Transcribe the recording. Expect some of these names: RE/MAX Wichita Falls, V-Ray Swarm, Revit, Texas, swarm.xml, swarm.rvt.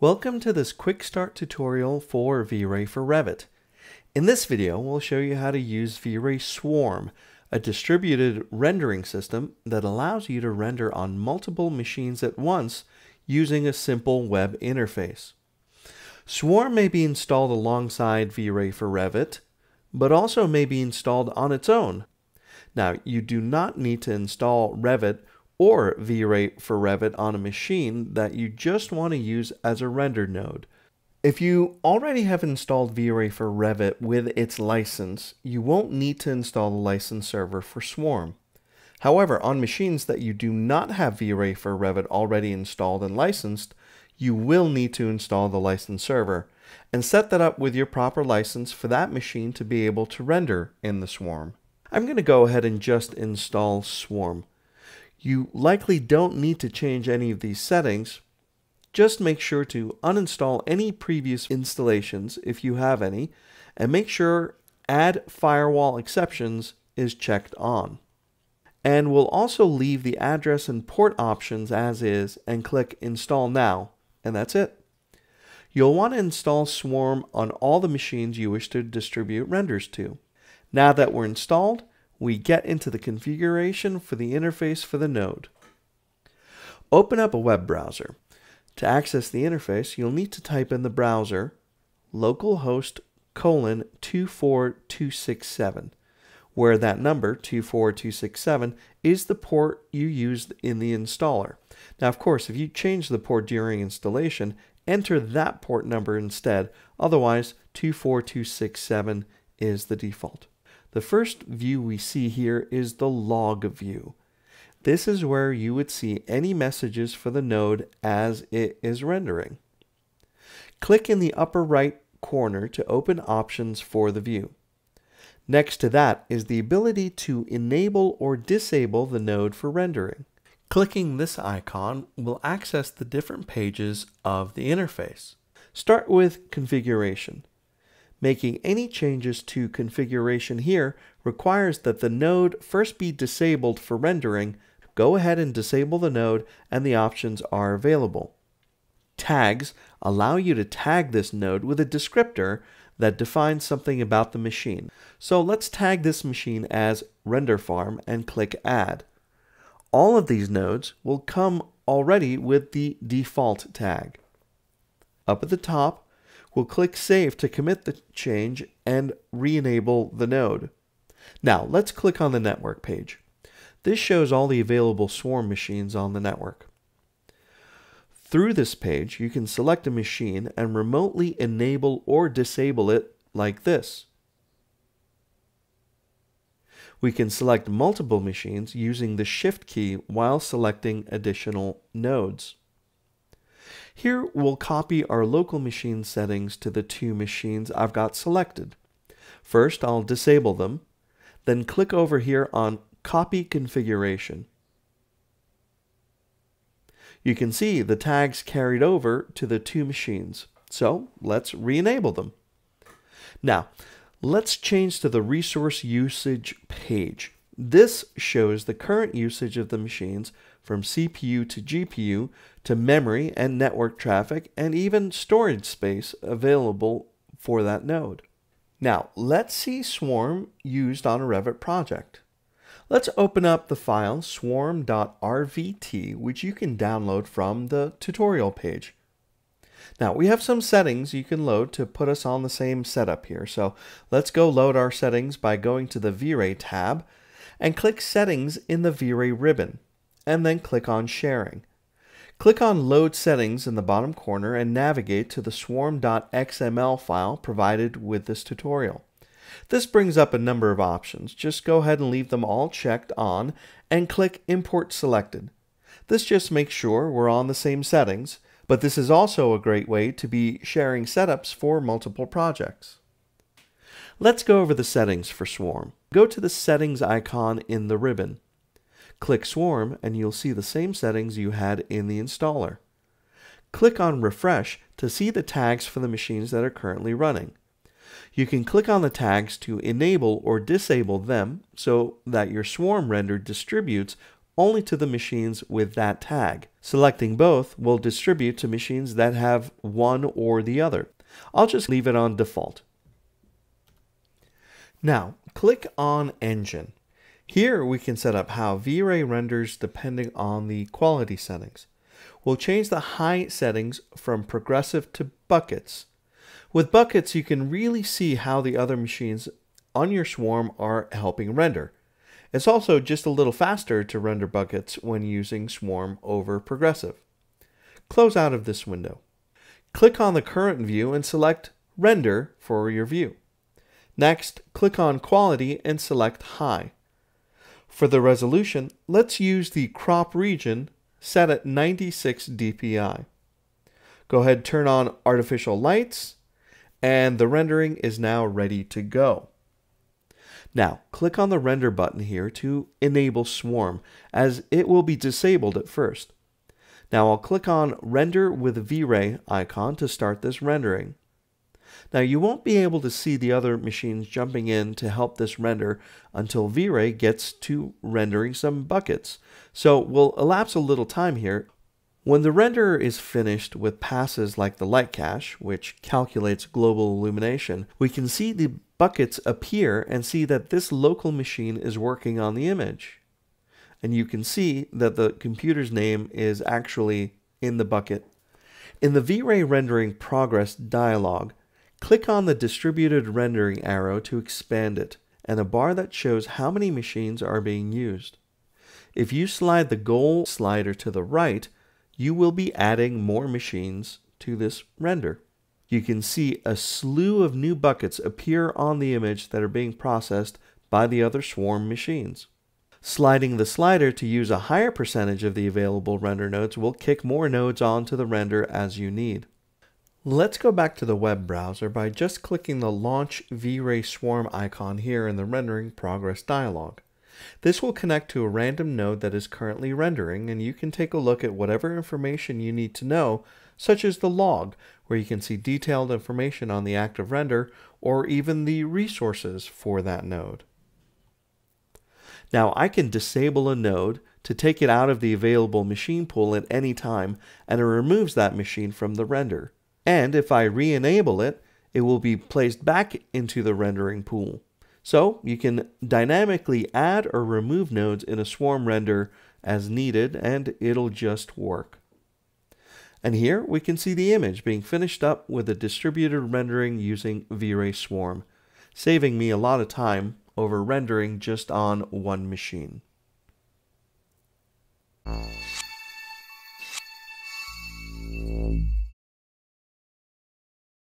Welcome to this quick start tutorial for V-Ray for Revit. In this video, we'll show you how to use V-Ray Swarm, a distributed rendering system that allows you to render on multiple machines at once using a simple web interface. Swarm may be installed alongside V-Ray for Revit, but also may be installed on its own. Now, you do not need to install Revit or V-Ray for Revit on a machine that you just want to use as a render node. If you already have installed V-Ray for Revit with its license, you won't need to install the license server for Swarm. However, on machines that you do not have V-Ray for Revit already installed and licensed, you will need to install the license server and set that up with your proper license for that machine to be able to render in the Swarm. I'm going to go ahead and just install Swarm. You likely don't need to change any of these settings. Just make sure to uninstall any previous installations if you have any, and make sure Add Firewall Exceptions is checked on. And we'll also leave the address and port options as is and click Install Now, and that's it. You'll want to install Swarm on all the machines you wish to distribute renders to. Now that we're installed, we get into the configuration for the interface for the node. Open up a web browser. To access the interface, you'll need to type in the browser localhost:24267, where that number 24267 is the port you used in the installer. Now, of course, if you change the port during installation, enter that port number instead. Otherwise, 24267 is the default. The first view we see here is the log view. This is where you would see any messages for the node as it is rendering. Click in the upper right corner to open options for the view. Next to that is the ability to enable or disable the node for rendering. Clicking this icon will access the different pages of the interface. Start with configuration. Making any changes to configuration here requires that the node first be disabled for rendering. Go ahead and disable the node, and the options are available. Tags allow you to tag this node with a descriptor that defines something about the machine. So let's tag this machine as Render Farm and click Add. All of these nodes will come already with the default tag. Up at the top, we'll click Save to commit the change and re-enable the node. Now, let's click on the network page. This shows all the available Swarm machines on the network. Through this page, you can select a machine and remotely enable or disable it like this. We can select multiple machines using the Shift key while selecting additional nodes. Here, we'll copy our local machine settings to the two machines I've got selected. First, I'll disable them, then click over here on Copy Configuration. You can see the tags carried over to the two machines, so let's re-enable them. Now, let's change to the Resource Usage page. This shows the current usage of the machines from CPU to GPU to memory and network traffic and even storage space available for that node. Now, let's see Swarm used on a Revit project. Let's open up the file swarm.rvt, which you can download from the tutorial page. Now, we have some settings you can load to put us on the same setup here. So let's go load our settings by going to the V-Ray tab and click Settings in the V-Ray ribbon, and then click on Sharing. Click on Load Settings in the bottom corner and navigate to the swarm.xml file provided with this tutorial. This brings up a number of options. Just go ahead and leave them all checked on and click Import Selected. This just makes sure we're on the same settings, but this is also a great way to be sharing setups for multiple projects. Let's go over the settings for Swarm. Go to the settings icon in the ribbon. Click Swarm and you'll see the same settings you had in the installer. Click on Refresh to see the tags for the machines that are currently running. You can click on the tags to enable or disable them so that your Swarm render distributes only to the machines with that tag. Selecting both will distribute to machines that have one or the other. I'll just leave it on default. Now, click on Engine. Here we can set up how V-Ray renders depending on the quality settings. We'll change the high settings from progressive to buckets. With buckets, you can really see how the other machines on your swarm are helping render. It's also just a little faster to render buckets when using swarm over progressive. Close out of this window. Click on the current view and select Render for your view. Next, click on Quality and select High. For the resolution, let's use the crop region set at 96 dpi. Go ahead, turn on artificial lights, and the rendering is now ready to go. Now, click on the render button here to enable swarm, as it will be disabled at first. Now I'll click on Render with V-Ray icon to start this rendering. Now you won't be able to see the other machines jumping in to help this render until V-Ray gets to rendering some buckets. So we'll elapse a little time here. When the renderer is finished with passes like the light cache, which calculates global illumination, we can see the buckets appear and see that this local machine is working on the image. And you can see that the computer's name is actually in the bucket. In the V-Ray rendering progress dialog, click on the distributed rendering arrow to expand it, and a bar that shows how many machines are being used. If you slide the goal slider to the right, you will be adding more machines to this render. You can see a slew of new buckets appear on the image that are being processed by the other swarm machines. Sliding the slider to use a higher percentage of the available render nodes will kick more nodes onto the render as you need. Let's go back to the web browser by just clicking the Launch V-Ray Swarm icon here in the Rendering Progress dialog. This will connect to a random node that is currently rendering, and you can take a look at whatever information you need to know, such as the log, where you can see detailed information on the active render or even the resources for that node. Now I can disable a node to take it out of the available machine pool at any time, and it removes that machine from the render. And if I re-enable it, it will be placed back into the rendering pool. So you can dynamically add or remove nodes in a swarm render as needed, and it'll just work. And here we can see the image being finished up with a distributed rendering using V-Ray Swarm, saving me a lot of time over rendering just on one machine.